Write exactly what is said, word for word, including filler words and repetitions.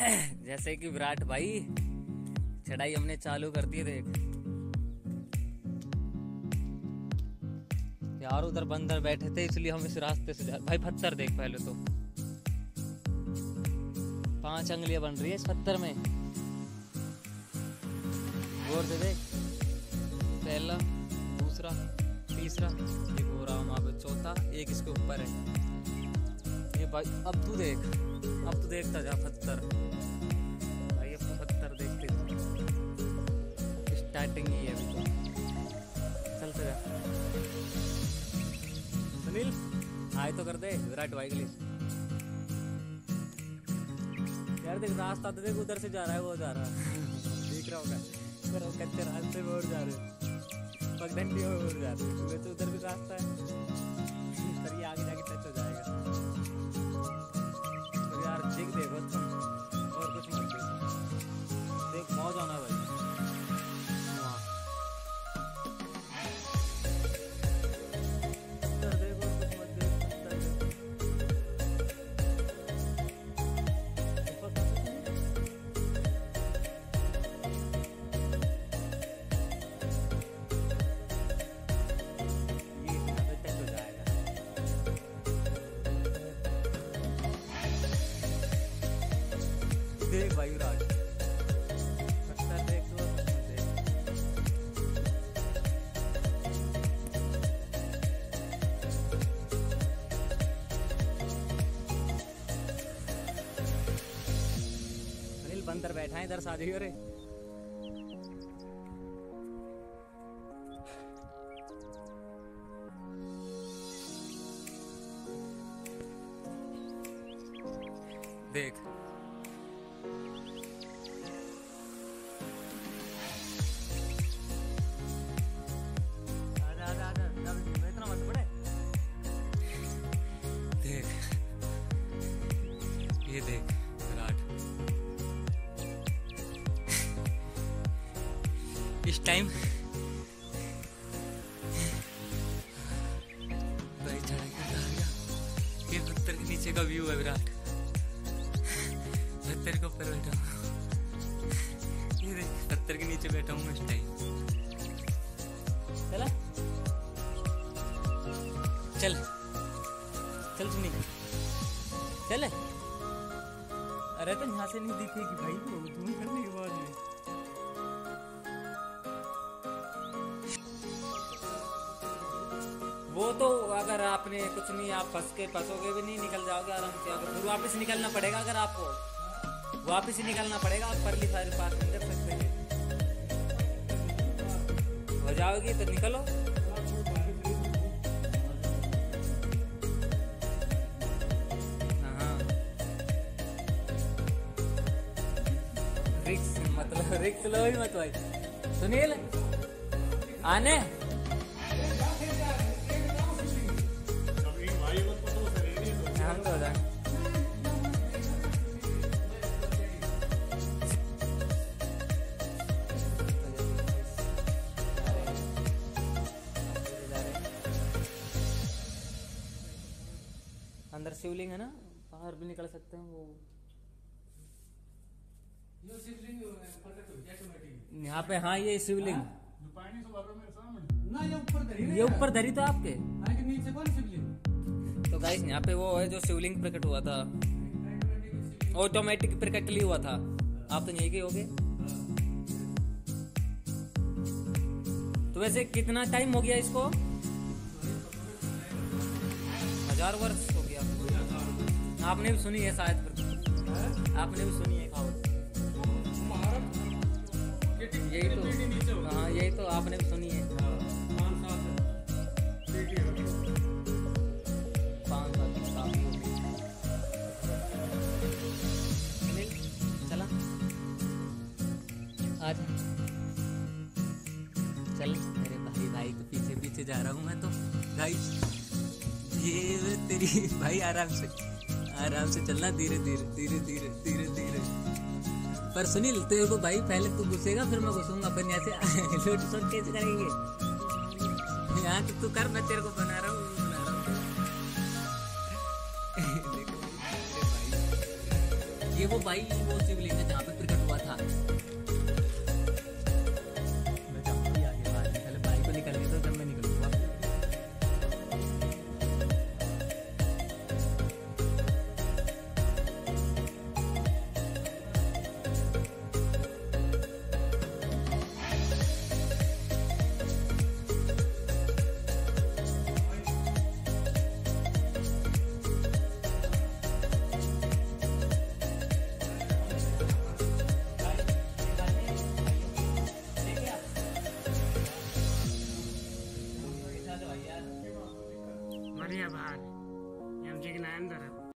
जैसे कि विराट भाई चढ़ाई हमने चालू कर दी। देख यार उधर बंदर बैठे थे इसलिए हम इस रास्ते से भाई। पत्थर देख पहले तो, पांच अंगलियां बन रही है इस पत्थर में। और दे देख, पहला दूसरा तीसरा, एक हो रहा वहां पे चौथा, एक इसके ऊपर है ये भाई। अब तू देख, अब तू देखता जा पत्थर भाई, अब तू पत्थर देखते। स्टार्टिंग ही है अभी तो, चलते जा सुनील। आए तो कर दे विराट भाई के लिए यार। देख रास्ता तो देख, उधर से जा रहा है, वो जा रहा है, देख रहा होगा। पर वो कच्चे रास्ते में और जा रहे हैं, पगडंडी में और जा रहे हैं। वैसे उधर भी रास्ता है, पर ये आगे जाके टच हो जाएगा। और यार देख देखो और कुछ मत देखो, देख मौज आना भाई। देख भाई राज पत्थर देख दो, अनिल बंदर बैठा है इधर। शादी हो रे देख, ये देख विराट। इस टाइम भाई चढ़ाई कर गया। ये पत्थर के नीचे का व्यू है विराट, पत्थर के ऊपर बैठा हूँ। ये देख पत्थर के नीचे बैठा हूँ इस टाइम। चला चल चल सुनी चले। अरे तो यहाँ से नहीं दिखेगी भाई वो, दूर करने के बाद में। वो तो अगर आपने कुछ नहीं, आप फंस के फंसोगे भी नहीं, निकल जाओगे आराम से। अगर फिर वापस निकलना पड़ेगा, अगर आपको वापस ही निकलना पड़ेगा। आप परली सारे पार्क में देख सकते हैं, हो जाओगी तो निकलो। मतलब रिक्स लो ही मत भाई सुनील। आने हम तो जाए अंदर। शिवलिंग है ना, बाहर भी निकल सकते हैं। वो यहाँ पे, हाँ ये शिवलिंग ये ऊपर धरी था आपके नीचे कौन शिवलिंग। तो गाइस यहाँ पे वो है जो शिवलिंग प्रकट हुआ था, ऑटोमेटिक प्रकटली हुआ था। आप तो यही के हो गए। तो वैसे कितना टाइम हो गया इसको? हजार वर्ष हो गया। आपने भी सुनी है शायद, आपने भी सुनी है कहावत। यही तो, हाँ यही तो आपने भी सुनी है। पाँच सात साल चला आज चल। अरे भाई भाई के पीछे पीछे जा रहा हूँ मैं तो गाइस। ये तेरी भाई आराम से आराम से चलना, धीरे धीरे धीरे धीरे धीरे धीरे। पर सुनील तेरे को भाई पहले तू घुसेगा फिर मैं घुसूंगा। अपन यहाँ से लोट शॉट कैसे करेंगे? यहाँ तो तू कर, मैं तेरे को बना रहा हूँ बना रहा हूँ। ये वो भाई वो शिवलिंग है जहाँ पे क्रिकेट हुआ था। मैं जाऊँगी आगे बाहर, पहले भाई को निकल गया था तब मैं निकलूँगा। मरिया बाहर हम जी के नाम दर